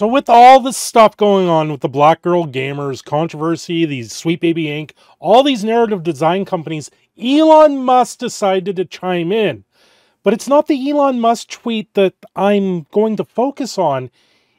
So with all this stuff going on with the Black Girl Gamers controversy, these Sweet Baby Inc, all these narrative design companies, Elon Musk decided to chime in. But it's not the Elon Musk tweet that I'm going to focus on.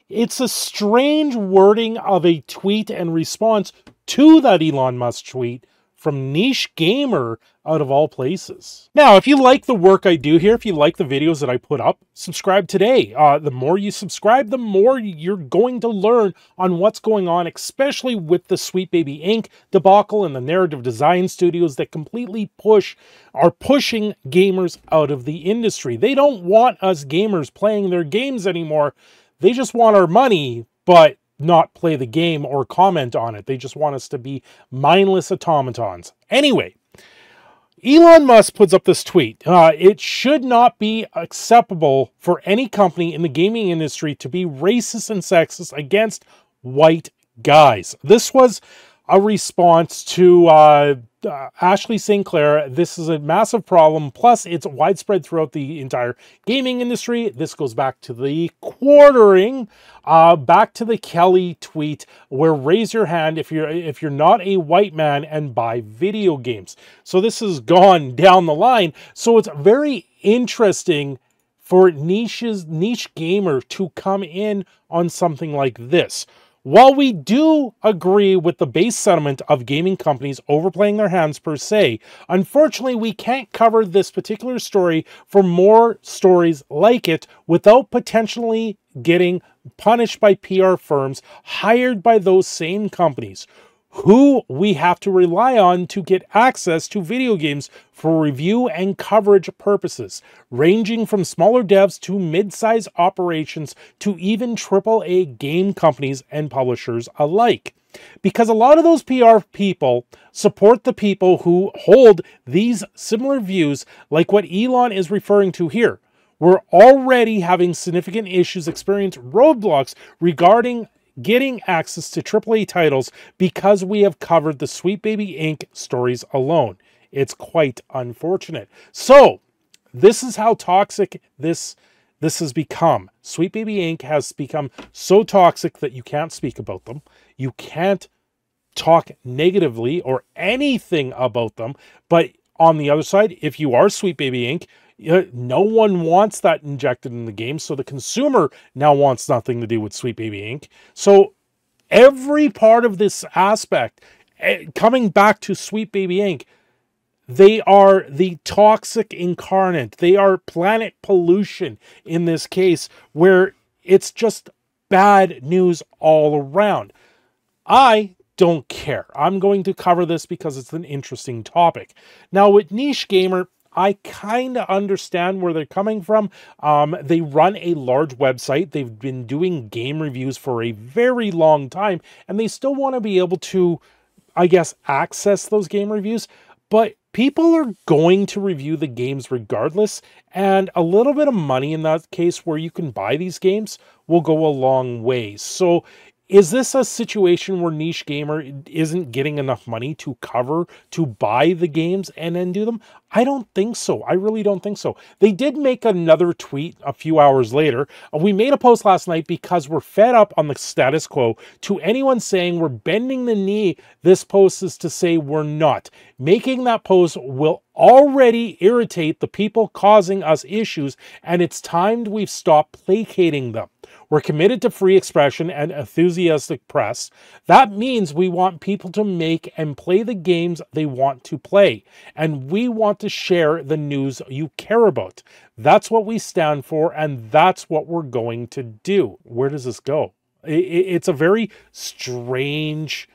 It's a strange wording of a tweet and response to that Elon Musk tweet from Niche Gamer, out of all places. Now, if you like the work I do here, if you like the videos that I put up, subscribe today. The more you subscribe, the more you're going to learn on what's going on, especially with the Sweet Baby Inc. debacle and the narrative design studios that completely are pushing gamers out of the industry. They don't want us gamers playing their games anymore. They just want our money, but not play the game or comment on it. They just want us to be mindless automatons. Anyway, Elon Musk puts up this tweet. It should not be acceptable for any company in the gaming industry to be racist and sexist against white guys. This was a response to Ashley Sinclair. This is a massive problem. Plus, it's widespread throughout the entire gaming industry. This goes back to the quartering, back to the Kelly tweet, where raise your hand if you're not a white man and buy video games. So this has gone down the line. So it's very interesting for Niche Gamer to come in on something like this. While we do agree with the base sentiment of gaming companies overplaying their hands per se, unfortunately we can't cover this particular story for more stories like it without potentially getting punished by PR firms hired by those same companies, who we have to rely on to get access to video games for review and coverage purposes, ranging from smaller devs to mid-size operations to even AAA game companies and publishers alike. Because a lot of those PR people support the people who hold these similar views, like what Elon is referring to here. We're already having significant issues, experience roadblocks regarding getting access to AAA titles because we have covered the Sweet Baby Inc. stories alone. It's quite unfortunate. So this is how toxic this has become. Sweet Baby Inc. has become so toxic that you can't speak about them. You can't talk negatively or anything about them. But on the other side, if you are Sweet Baby Inc., no one wants that injected in the game, so the consumer now wants nothing to do with Sweet Baby Inc. So every part of this aspect, coming back to Sweet Baby Inc., they are the toxic incarnate. They are planet pollution in this case, where it's just bad news all around. I don't care. I'm going to cover this because it's an interesting topic. Now with Niche Gamer, I kind of understand where they're coming from. They run a large website. They've been doing game reviews for a very long time, and they still want to be able to, I guess, access those game reviews. But people are going to review the games regardless, and a little bit of money in that case where you can buy these games will go a long way. So is this a situation where Niche Gamer isn't getting enough money to cover, to buy the games and then do them? I don't think so. I really don't think so. They did make another tweet a few hours later. We made a post last night because we're fed up on the status quo. To anyone saying we're bending the knee, this post is to say we're not. Making that post will already irritate the people causing us issues, and it's time we've stopped placating them. We're committed to free expression and enthusiastic press. That means we want people to make and play the games they want to play, and we want to share the news you care about. That's what we stand for, and that's what we're going to do. Where does this go? It's a very strange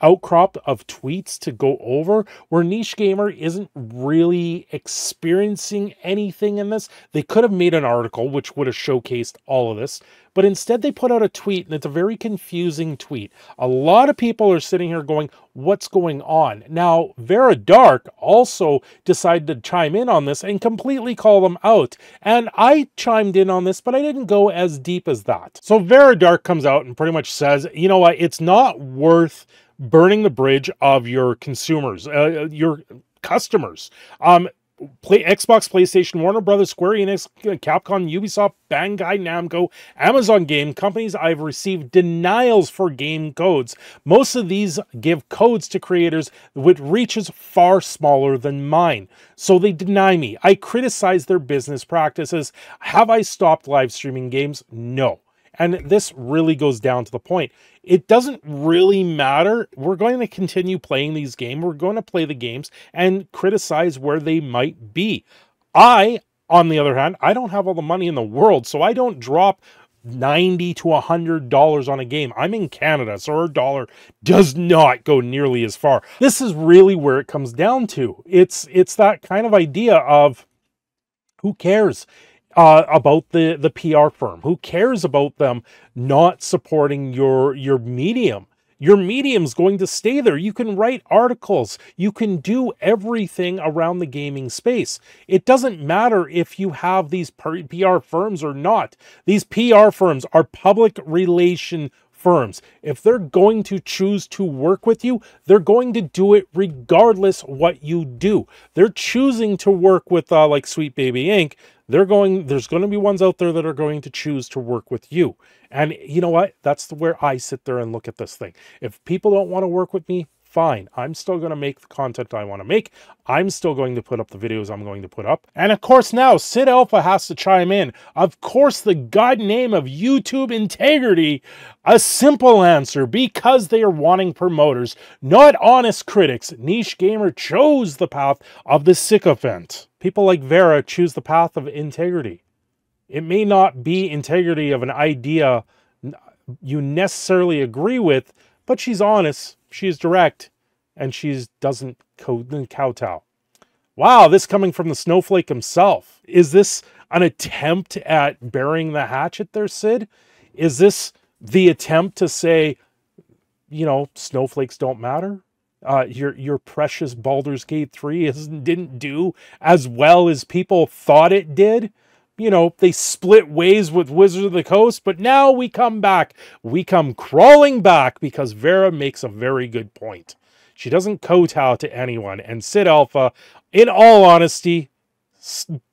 outcrop of tweets to go over, where Niche Gamer isn't really experiencing anything in this. They could have made an article which would have showcased all of this, but instead they put out a tweet, and it's a very confusing tweet. A lot of people are sitting here going, what's going on? Now, Vara Dark also decided to chime in on this and completely call them out. And I chimed in on this, but I didn't go as deep as that. So Vara Dark comes out and pretty much says, you know what, it's not worth burning the bridge of your consumers, your customers. Xbox, PlayStation, Warner Brothers, Square Enix, Capcom, Ubisoft, Bandai Namco, Amazon game companies, I've received denials for game codes. Most of these give codes to creators with reaches far smaller than mine. So they deny me. I criticize their business practices. Have I stopped live streaming games? No. And this really goes down to the point. It doesn't really matter. We're going to continue playing these games. We're going to play the games and criticize where they might be. I, on the other hand, I don't have all the money in the world, so I don't drop $90 to $100 on a game. I'm in Canada, so our dollar does not go nearly as far. This is really where it comes down to. It's that kind of idea of who cares? About the PR firm. Who cares about them not supporting your medium? Your medium's going to stay there. You can write articles. You can do everything around the gaming space. It doesn't matter if you have these PR firms or not. These PR firms are public relation firms. If they're going to choose to work with you, they're going to do it regardless what you do. They're choosing to work with like Sweet Baby Inc. There's going to be ones out there that are going to choose to work with you. And you know what? That's where I sit there and look at this thing. If people don't want to work with me, fine. I'm still going to make the content I want to make. I'm still going to put up the videos I'm going to put up. And of course now, Sid Alpha has to chime in. Of course, the god name of YouTube integrity, a simple answer, because they are wanting promoters, not honest critics. Niche Gamer chose the path of the sycophant. People like Vara choose the path of integrity. It may not be integrity of an idea you necessarily agree with, but she's honest, she's direct, and she doesn't kowtow. Wow, this coming from the snowflake himself. Is this an attempt at burying the hatchet there, Sid? Is this the attempt to say, you know, snowflakes don't matter? Your precious Baldur's Gate 3 didn't do as well as people thought it did. You know, they split ways with Wizards of the Coast, but now we come back. We come crawling back because Vara makes a very good point. She doesn't kowtow to anyone. And Sid Alpha, in all honesty,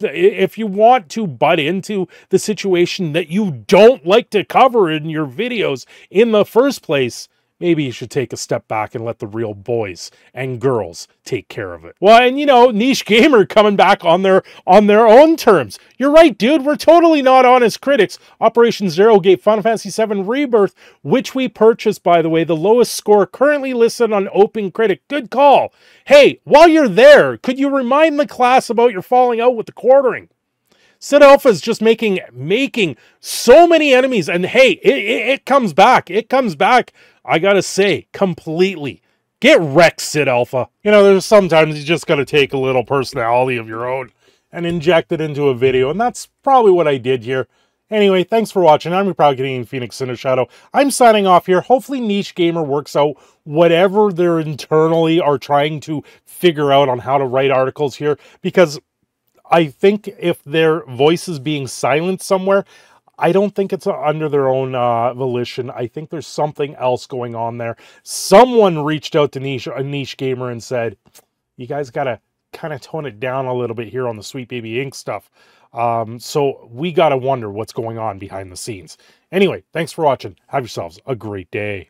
if you want to butt into the situation that you don't like to cover in your videos in the first place, maybe you should take a step back and let the real boys and girls take care of it. Well, and you know, Niche Gamer coming back on their own terms. You're right, dude. We're totally not honest critics. Operation Zero gave Final Fantasy VII Rebirth, which we purchased, by the way, the lowest score currently listed on Open Critic. Good call. Hey, while you're there, could you remind the class about your falling out with the quartering? Sid Alpha is just making so many enemies, and hey, it comes back. It comes back. I gotta say, completely. Get wrecked, Sid Alpha. You know, there's sometimes you just gotta take a little personality of your own and inject it into a video, and that's probably what I did here. Anyway, thanks for watching. I'm your proud Canadian Phoenix Cinder Shadow. I'm signing off here. Hopefully Niche Gamer works out whatever they're internally are trying to figure out on how to write articles here, because I think if their voice is being silenced somewhere, I don't think it's under their own volition. I think there's something else going on there. Someone reached out to Niche Gamer and said, you guys got to kind of tone it down a little bit here on the Sweet Baby Inc stuff. So we got to wonder what's going on behind the scenes. Anyway, thanks for watching. Have yourselves a great day.